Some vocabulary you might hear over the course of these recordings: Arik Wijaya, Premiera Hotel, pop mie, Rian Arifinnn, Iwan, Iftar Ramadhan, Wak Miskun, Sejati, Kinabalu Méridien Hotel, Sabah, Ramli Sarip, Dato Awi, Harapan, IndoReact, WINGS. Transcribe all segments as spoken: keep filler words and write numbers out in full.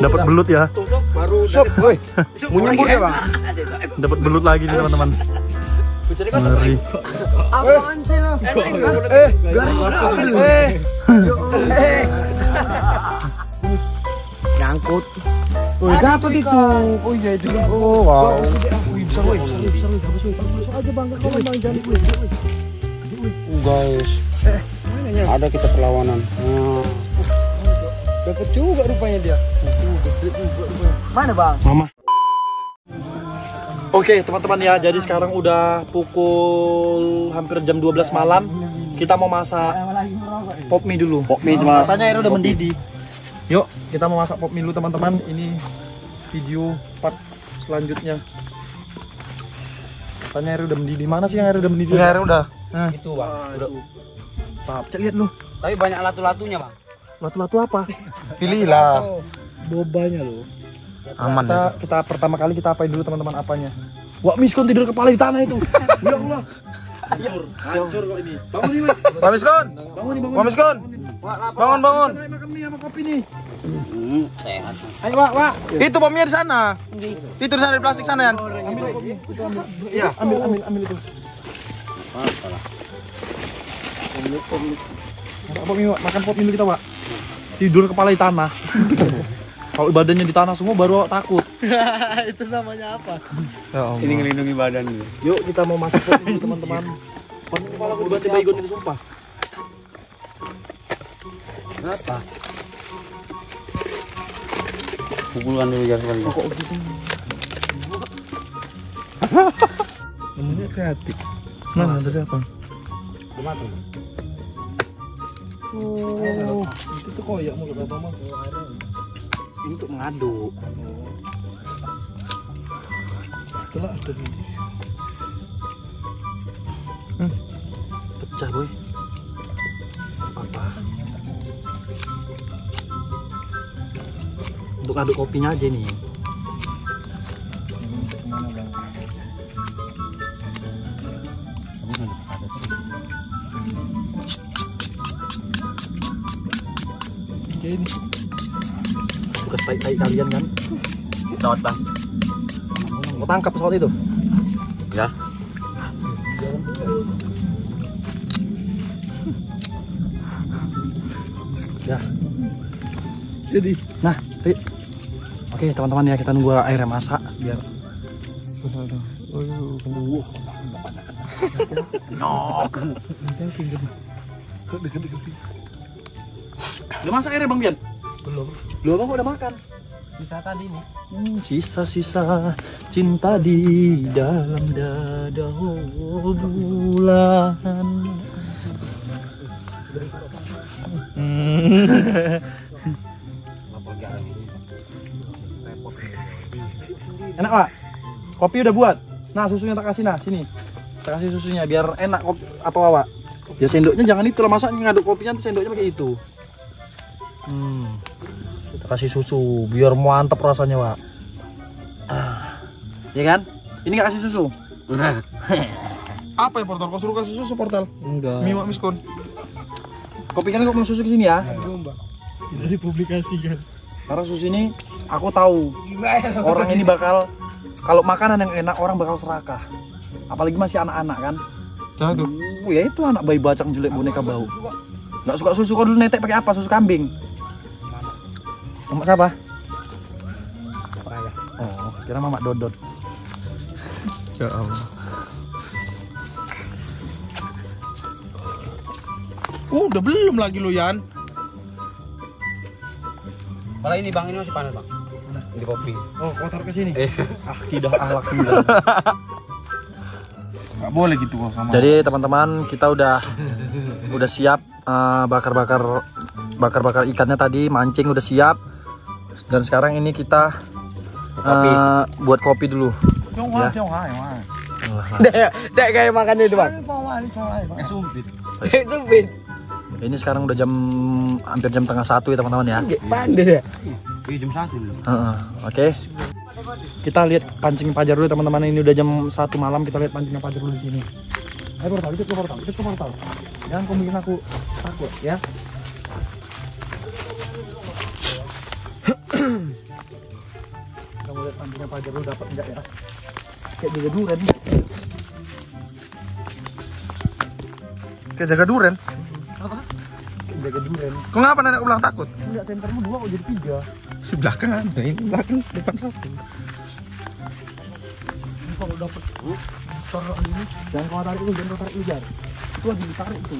Dapat belut ya. Baru sop, woi. Menyembur ya, Bang. Dapat belut lagi nih, teman-teman. Mari. Apaan sih lo? Eh, eh. Nyangkut. Woi, jatuh itu. Oh iya itu. Oh, wow. Bisa woi, bisa woi, bagus woi. Masuk aja Bang, kalau Bang jadi woi. Guys. Eh, ada kita perlawanan. Dapat juga rupanya dia. Mana Bang? Mama. Oke teman-teman ya, jadi sekarang udah pukul hampir jam dua belas malam. Kita mau masak pop mie dulu. Pop mie cuma katanya airnya udah mendidih. Yuk kita mau masak pop mie dulu teman-teman. Ini video part selanjutnya. Katanya airnya udah mendidih. Mana sih yang airnya udah mendidih? Yang airnya udah. Nah. Itu Bang. Udah. Paham. Cek lihat lu. Tapi banyak latu-latunya Bang. Latu-latu apa? Pilihlah bobanya lo. Aman kita, ya. Kita pertama kali kita apain dulu teman-teman apanya? Wak Miskun tidur kepala di tanah itu. Ya Allah. Hancur, hancur kok ini. Bangun nih, Wak Miskun. Bangun nih, bangun. Wak Miskun. Bangun, bangun. Ayo makan mie sama kopi nih. Hmm, sehat. Ayo, Wak, Wak. Itu pomnya di sana. Itu di sana di plastik sana, Yan. Ambil kopi. Itu ambil. Iya, ambil, ambil, ambil itu. Ah, salah. Ambil kopi. Apa mie, Wak? Makan kopi dulu kita, Wak. Tidur kepala di tanah. Kalau badannya di tanah semua baru takut. Itu namanya apa? Ya, ini ngelindungi badan nih. Yuk kita mau masak pop mie teman-teman. Kalau aku udah tiba ikutin sumpah. Kenapa? Pukulan dulu jangan lagi. Kok gitu? Namanya kreatif. Nah, ada apa? Tomat. Oh, itu tuh koyak mulut abang mah. Untuk mengaduk. Setelah ada ini. Hmm. Pecah, boy. Apa? Untuk aduk kopinya aja nih. Oke ini. Bukan tai-tai kalian kan? Pesawat Bang. Mau tangkap pesawat itu? Ya. Ya. Jadi, nah, Rik. Oke teman-teman ya, kita nunggu airnya masak biar. Sebentar dong. Aduh, kembung. No, kan. Kok deket-deket sih? Udah masak airnya Bang Bian? Belum. Lu Abang udah makan? Sisa tadi nih. Sisa-sisa cinta di dalam dada bulan. Enak Pak? Kopi udah buat? Nah susunya tak kasih nah sini. Tak kasih susunya biar enak kopi. Apa Pak? Ya sendoknya jangan itu lah, masa ngaduk kopinya sendoknya pakai itu. Hmm. Kita kasih susu biar mantep rasanya, Wak. Ah. Ya kan? Ini nggak kasih susu. Nah. Apa ya Portal? Kau suruh kasih susu Portal? Enggak. Mie Wak Miskun. Kopi kan kau mau susu ke sini ya? Enggak, Mbak. Kita dipublikasikan. Karena susu ini aku tahu. Orang ini bakal kalau makanan yang enak orang bakal serakah. Apalagi masih anak-anak kan? Jatuh. Uh, ya itu anak bayi bacang jelek boneka bau. Enggak suka susu kau dulu netek pakai apa? Susu kambing. Mama siapa? Mama Raya. Oh, kira Mama Dodot. Ya Allah. Uh, udah belum lagi lu, Yan. Malah ini Bang, ini masih panas, Bang. Panas. Di kopi. Oh, kau taruh ke sini. Eh. Akidah akhlak gila. Enggak boleh gitu kok sama. Jadi, teman-teman, kita udah udah siap uh, bakar-bakar bakar-bakar ikannya tadi, mancing udah siap. Dan sekarang ini kita kopi. Uh, buat kopi dulu. Coba, coba, coba. Dek kayak makannya itu Bang. Ini sekarang udah jam hampir jam tengah satu ya teman-teman ya. Pandai ya. Jam satu dulu. Oke. Kita lihat pancing pajar dulu teman-teman. Ini udah jam satu malam, kita lihat pancing pajar dulu di sini. Ayo Portal, ikut Portal, ikut Portal. Jangan kau bikin aku takut ya. Kita mau lihat nantinya Fajar lu dapat enggak ya? Kayak jaga duren. Kayak jaga duren. Apa? Kayak jaga duren. Kok ngapa anak ulang takut? Enggak, tentermu dua kok jadi tiga. Si belakang ada, ini belakang depan satu. Ini kalau dapat uh, sorot ini, jangan kau tarik itu, jangan kau tarik ujar. Itu lagi ditarik itu.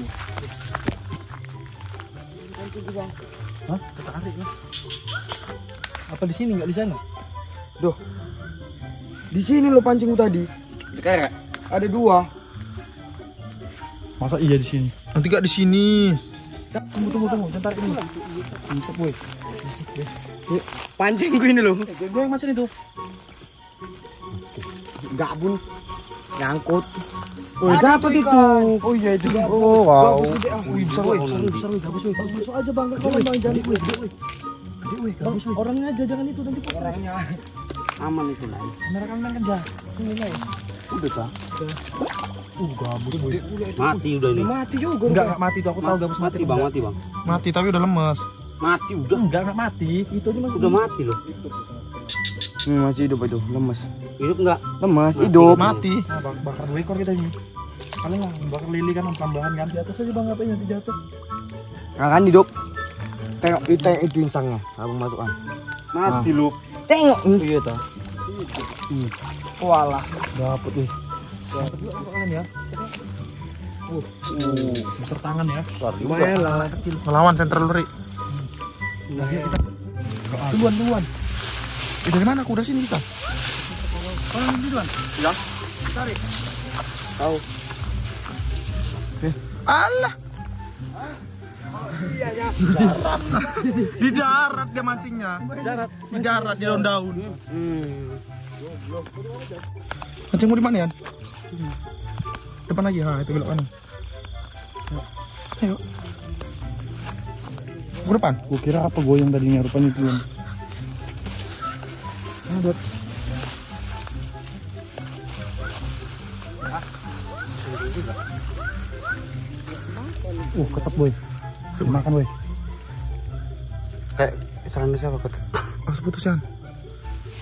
Hah? Ketarik ya? Apa di sini nggak di sana? Duh, di sini lo pancingku tadi. Dekat ada dua. Masa iya di sini? Nanti nggak di sini. Tunggu tunggu tunggu, jangan tarik ini. Bisa boy. Pancingku ini lo. Gue yang macam itu. Gabun, nyangkut. Oh, dapat itu. Oh iya itu. Oh wow. Wih, besar wih, besar wih, bagus wih. Masuk aja Bang, kalau Bang jangan wih. Wih, bagus wih. Orangnya aja jangan itu nanti orangnya. Aman itu lah. Kamera kanan kerja. Ini ya. Udah ta. Uh, gabus wih. Mati udah ini. Mati juga. Enggak enggak mati tuh, aku tahu gabus mati Bang, mati Bang. Mati tapi udah lemes. Mati udah. Enggak enggak mati. Itu ini masih udah mati loh. Hmm, masih hidup itu, lemes. Hidup enggak? Lemas, mati, hidup. Mati. Nah, bak bakar dua ekor kita ini. Paling bakar lili kan tambahan kan. Di atas aja Bang, ngapain nanti jatuh. Nah, kan hidup. Tengok itu itu insangnya, Abang masukkan. Mati nah. Lu. Tengok. Oh, iya toh. Hmm. Walah, dapat nih. Dapat dua apa ya? Uh, uh, besar tangan ya. Besar juga. Malah kecil. Melawan senter luri. Hmm. Nah, ya, kita duluan duluan. Eh, dari mana aku udah sini bisa? Kalau ini duluan, ya. Tarik. Tahu. Eh. Allah. Ah. Oh, iya ya. Darat. Di darat dia mancingnya. Darat. Di darat di daun daun. Hmm. Mancingmu di mana ya? Depan lagi, ha itu belok kanan. Ayo. Ke depan. Gua kira apa goyang tadinya rupanya itu. Aduh. Uh, ketep boy. Makan boy. Kayak saran siapa ketep? Oh, seputusan.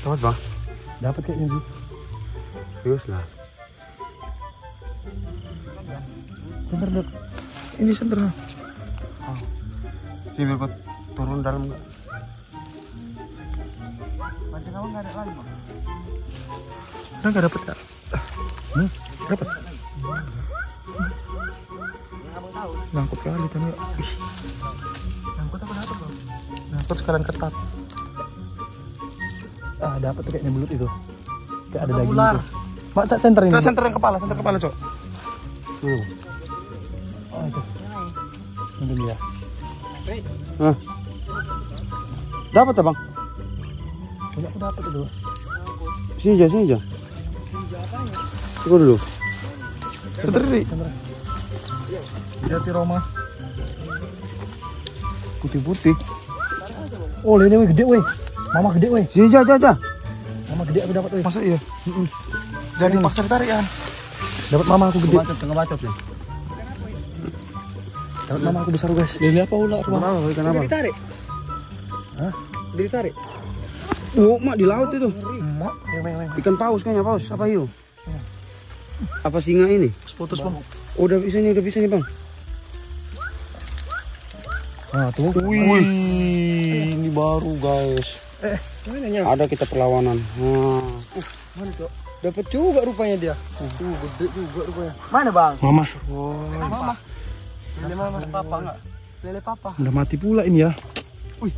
Dapat Bang. Dapat kayaknya sih. Serius lah. Bentar dok. Ini senter. Oh. Sini buat turun dalam enggak? Macam kamu enggak ada lagi, Bang. Udah enggak dapat enggak? Hmm, dapat. Nangkut kali tadi. Nangkut apa dapat, Bang? Nangkut sekalian ketat. Ah, dapat kayaknya belut itu. Kayak ada daging itu. Mak tak senter ini. Tak senter yang kepala, senter kepala, Cok. Tuh. Oh, itu. Ini dia. Hah. Dapat tak, Bang? Banyak aku dapat itu. Sini aja, sini aja. Tunggu dulu. Senter ini. Jati Roma. Putih-putih. Oh, lele weh gede weh. Mama gede weh. Sini aja aja. Mama gede aku dapat weh. Masa iya? Heeh. Jadi maksa tarik ya. Dapat mama aku gede. Bacot, tengah bacot ya. Dapat mama aku besar, guys. Lele apa ular? Kenapa? Kenapa? Ditarik. Hah? Ditarik. Oh, mak di laut itu. Mak. Ikan paus kayaknya, paus. Apa hiu? Apa singa ini? Putus, Bang. Udah bisa nih, udah bisa nih, Bang. Nah, tuh. Wih, ini baru, guys. Eh, gimana, ada kita perlawanan. Nah. Uh, mana, Cok? Dapat juga rupanya dia. Uh, gede juga rupanya. Mana, Bang? Mama. Wow. Mama. Lele mama papa enggak? Lele papa. Udah mati pula ini ya. Wih.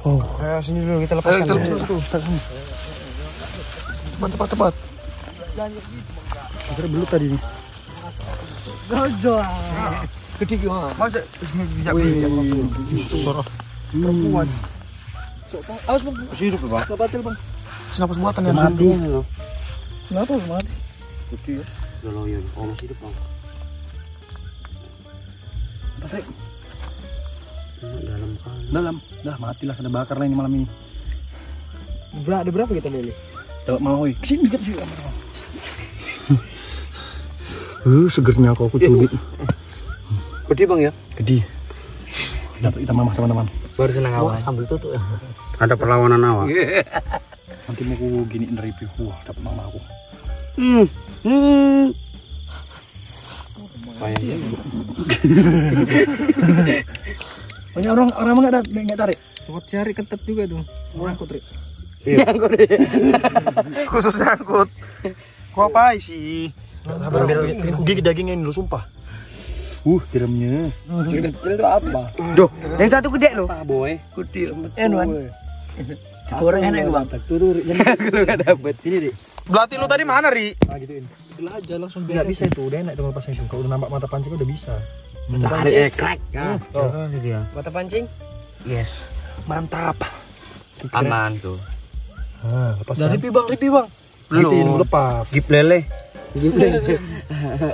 Oh. Ayo sini dulu kita lepaskan. Ayo kita lepas dulu. Cepat, cepat, cepat. Jangan gitu, Bang. Kita belut tadi nih. Gojo. Gede gimana? Masih bisa bisa sorot. Perempuan. Awas Bang. Hidup, Bang. Enggak batal, Bang. Senapas buatan ya. Kenapa, Bang? Gede ya. Udah loyon. Oh, masih hidup, Bang. Pasai. Dalam kan. Dalam. Dah matilah, kena bakar lah ini malam ini. Berapa ada berapa kita, Lele? Dapat mau, oi. Sini dekat sini. Uh, segernya aku aku cubit. Gede Bang ya? Gede. Dapat kita mamah teman-teman. baru senang awal. Sambil tutup. Ada perlawanan awal. Nanti mau aku giniin review, dapat mama aku. Hmm. Hmm. Kayaknya. Banyak orang orang enggak ada enggak tarik. Buat cari ketet juga tuh. Orang kutri. Nyangkut. Khusus nyangkut. Kok apa sih? Gigi dagingnya ini lu sumpah. Uh, tiramnya. Kecil itu apa? Duh, yang satu gede loh. Apa, boy? Kecil enak. Orang enak gua, Bang. Turur. Enggak dapat. Ini, Ri. Belati lu tadi mana, Ri? Ah, gituin. Gitulah aja langsung biar. Enggak bisa itu, udah enak dengan pasang itu. Kalau udah nampak mata pancing udah bisa. Tarik eh krek. Nah, dia. Mata pancing? Yes. Mantap. Aman tuh. Ah, lepas. Dari Pi, Bang, Ripi, Bang. Belum lepas. Gip lele. Gip lele.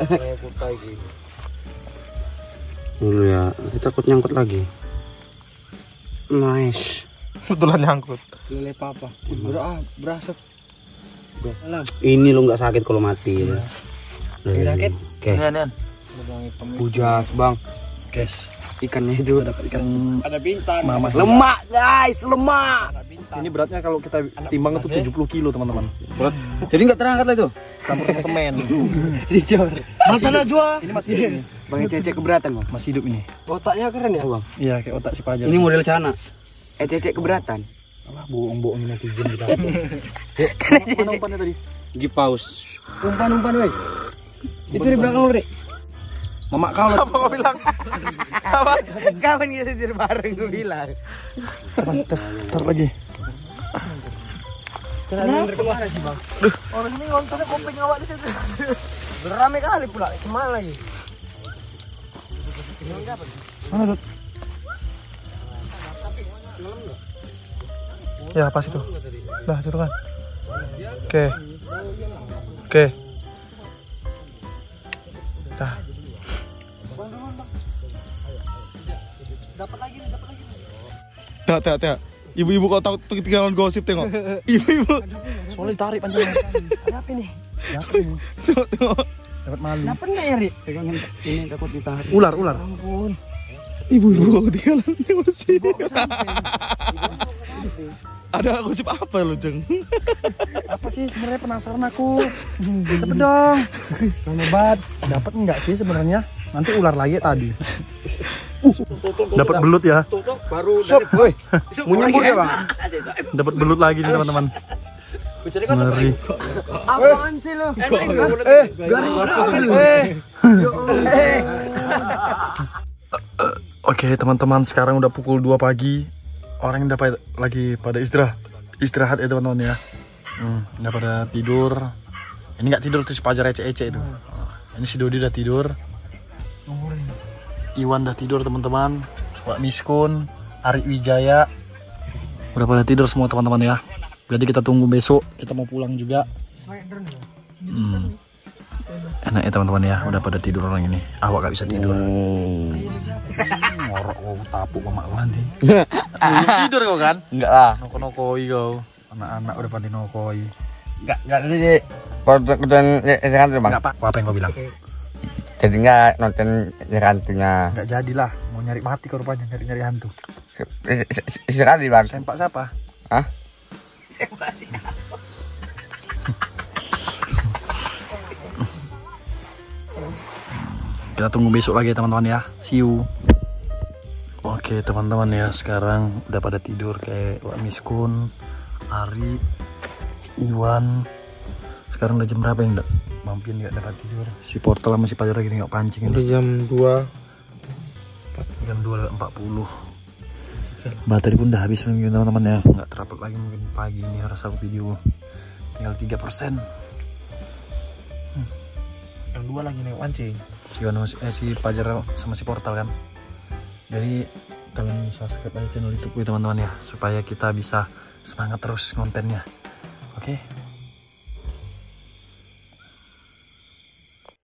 Kayak putai gitu. Dulu ya, kita takut nyangkut lagi. Nice. Betulan nyangkut. Lele papa. Udah ah, berasap. Ini lo nggak sakit kalau mati. Ya. Lele. Sakit? Oke. Okay. Bujas bang. Guys, ikannya itu ada ikan. Ada bintang. Mama. Lemak guys, lemak. Ini beratnya kalau kita timbang itu tujuh puluh kilo teman-teman. Berat. Jadi nggak terangkat lah itu. Campur sama semen. Dicor. Mata najwa. Ini masih hidup. Bang Ecece keberatan bang. Masih hidup ini. Otaknya keren ya bang. Iya kayak otak si Pajar. Ini model cana. Ecece keberatan. Alah bohong-bohongin netizen kita. Mana umpannya tadi? Gipaus. Umpan-umpan weh. Itu di belakang lu deh. Mama kau. Apa kau bilang? Apa? Kapan kita tidur bareng gue bilang. Taruh lagi. Kenapa? Kemana sih bang? Orang ini ngontornya kopeng awak di situ. Beramai kali pula, cemana lagi? Mana Dut? Ya pas itu. Dah itu kan. Oke, oke. Dah. Dapat lagi nih, dapat lagi nih. Tak, tak, tak. Ibu-ibu kok takut ketinggalan gosip tengok. Ibu-ibu. Soalnya ditarik panjang. Ada apa nih? Dapat nih. Tengok, tengok. Dapat malu. Dapat nggak ya, Ri? Ini takut ditarik. Ular, ular. Ampun. Ibu-ibu kok ketinggalan gosip. Ada gosip apa lo, Jeng? Apa sih sebenarnya penasaran aku? Cepet dong. Hebat. Dapat nggak sih sebenarnya? Nanti ular lagi tadi. Dapat belut ya. Baru woi. Munyembur ya, Bang. Dapat belut lagi nih, teman-teman. Ngeri. Apaan sih lu? Eh, oke, teman-teman, sekarang udah pukul dua pagi. Orang udah lagi pada istirahat. Istirahat ya, teman-teman ya. Hmm, udah pada tidur. Ini enggak tidur terus Pajar ece-ece itu. Ini si Dodi udah tidur. Iwan udah tidur teman-teman, Wak Miskun, Arik Wijaya, udah pada tidur semua teman-teman ya. Jadi kita tunggu besok, kita mau pulang juga. Hmm. Enak ya teman-teman ya, udah pada tidur orang ini. Awak gak bisa tidur. Oh. Ngorok kau tapuk sama aku nanti. Tidur kau kan? Enggak lah. Noko-nokoi kau. Anak-anak udah pandai nokoi. Enggak, enggak jadi. Enggak apa? Apa yang kau bilang? Jadi nggak nonton nyari hantunya? Nggak jadilah, mau nyari mati kau rupanya, nyari-nyari hantu. Sekali bang. Sempak siapa? Hah? Sempak siapa? Kita tunggu besok lagi teman-teman ya, see you. Oke teman-teman ya, sekarang udah pada tidur kayak Wak Miskun, Ari, Iwan. Sekarang udah jam berapa yang enggak? Mampir nggak dapat tidur. Si Portal sama si Pajar lagi nggak pancing. Udah jam dua. Jam dua empat puluh. Baterai pun udah habis mungkin teman-teman ya. Nggak terupload lagi mungkin pagi ini harus aku video. Tinggal tiga persen. Hmm. Yang dua lagi nggak pancing. Si, eh, si Pajar sama si Portal kan. Jadi kalian subscribe aja channel YouTube gue teman-teman ya supaya kita bisa semangat terus kontennya. Oke. Okay?